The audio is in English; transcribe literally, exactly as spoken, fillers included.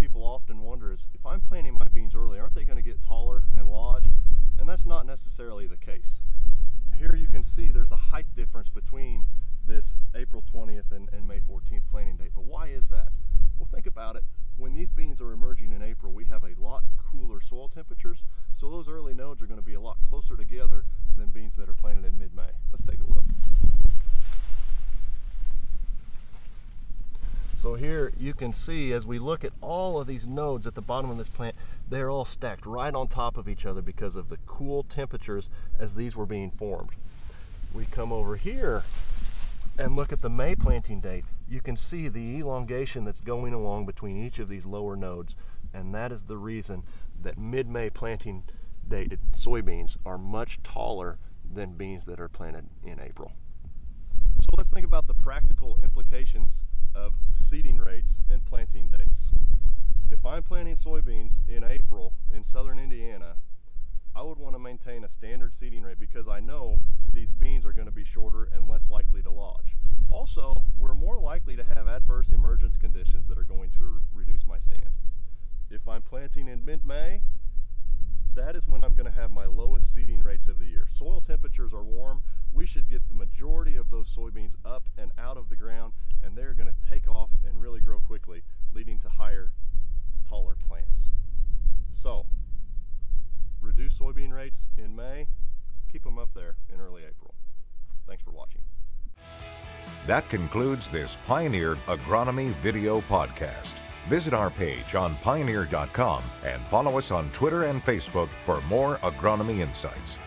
people often wonder is, if I'm planting my beans early, aren't they going to get taller and lodge? And that's not necessarily the case. Here you can see there's a height difference between this April twentieth and, and May fourteenth planting date. But why is that? Well, think about it. When these beans are emerging in April, we have a lot cooler soil temperatures, so those early nodes are going to be a lot closer together than beans that are planted in mid-May. Let's take a look. So here you can see, as we look at all of these nodes at the bottom of this plant, they're all stacked right on top of each other because of the cool temperatures as these were being formed. We come over here and look at the May planting date. You can see the elongation that's going along between each of these lower nodes, and that is the reason that mid-May planting dated soybeans are much taller than beans that are planted in April. So let's think about the practical implications of seeding rates and planting dates. If I'm planting soybeans in April in southern Indiana, I would want to maintain a standard seeding rate because I know these beans are going to be shorter and less likely to lodge. Also, we're more likely to have adverse emergence conditions that are going to reduce my stand. If I'm planting in mid-May, that is when I'm going to have my lowest seeding rates of the year. Soil temperatures are warm. We should get the majority of those soybeans up and out of the ground, and they're going to take off and really grow quickly, leading to higher, taller plants. So, reduce soybean rates in May, keep them up there in early April. Thanks for watching. That concludes this Pioneer Agronomy video podcast. Visit our page on pioneer dot com and follow us on Twitter and Facebook for more agronomy insights.